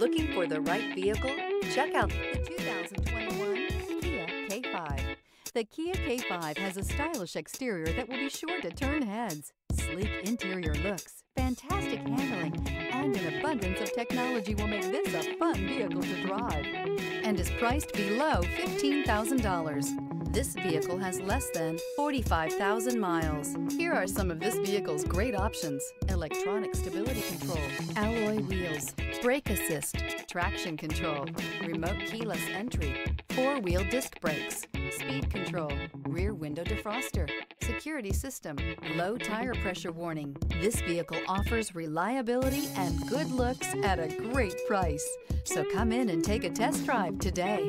Looking for the right vehicle? Check out the 2021 Kia K5. The Kia K5 has a stylish exterior that will be sure to turn heads, sleek interior looks, fantastic handling, and an abundance of technology will make this a fun vehicle to drive, and is priced below $15,000. This vehicle has less than 45,000 miles. Here are some of this vehicle's great options: electronic stability control, alloy wheels, brake assist, traction control, remote keyless entry, four-wheel disc brakes, speed control, rear window defroster, security system, low tire pressure warning. This vehicle offers reliability and good looks at a great price. So come in and take a test drive today.